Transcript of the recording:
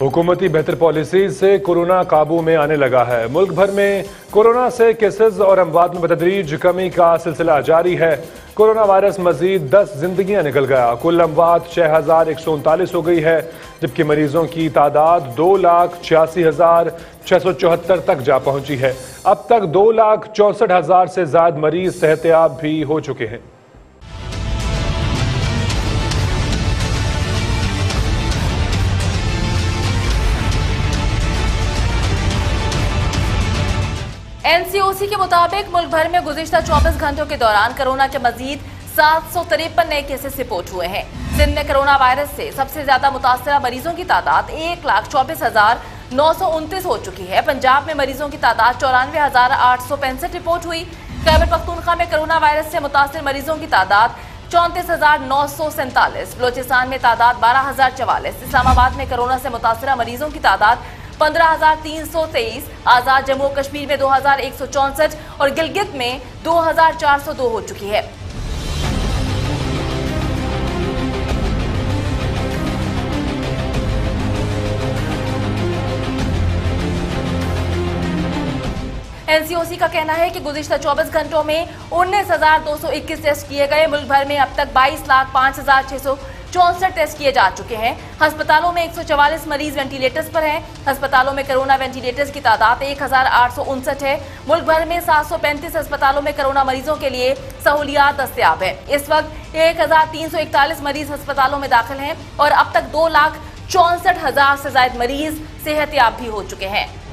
हुकूमती बेहतर पॉलिसीज से कोरोना काबू में आने लगा है। मुल्क भर में कोरोना से केसेस और अमवात में बतदरीज कमी का सिलसिला जारी है। कोरोना वायरस मजीद 10 जिंदगियां निकल गया। कुल अमवात 6139 हो गई है, जबकि मरीजों की तादाद 2,86,674 तक जा पहुंची है। अब तक 2,64,000 से ज्यादा मरीज सेहतयाब भी हो चुके हैं। एनसीओसी के मुताबिक मुल्क भर में गुज़िश्ता 24 घंटों के दौरान कोरोना के मजीद 753 नए केसेस रिपोर्ट हुए हैं। सिंध में कोरोना वायरस से सबसे ज्यादा मुतासरा मरीजों की तादाद 1,24,929 हो चुकी है। पंजाब में मरीजों की तादाद 94,865 रिपोर्ट हुई। खैबर पख्तूनख्वा में कोरोना वायरस से मुतासर मरीजों की तादाद 34,947। बलोचिस्तान में तादाद 12,044। इस्लामाबाद में कोरोना से मुतासरा मरीजों की तादाद 15,323। आजाद जम्मू कश्मीर में 2,164 और गिलगित में 2,402 हो चुकी है। एनसीओसी का कहना है कि गुज़िश्ता 24 घंटों में 19,221 टेस्ट किए गए। मुल्क भर में अब तक 22,05,664 टेस्ट किए जा चुके हैं। अस्पतालों में 144 मरीज वेंटिलेटर्स पर हैं। अस्पतालों में कोरोना वेंटिलेटर्स की तादाद 1,859 है। मुल्क भर में 735 अस्पतालों में कोरोना मरीजों के लिए सहूलियात दस्तियाब है। इस वक्त 1,341 मरीज अस्पतालों में दाखिल हैं और अब तक 2,64,000 से ज्यादा मरीज सेहतयाब भी हो चुके हैं।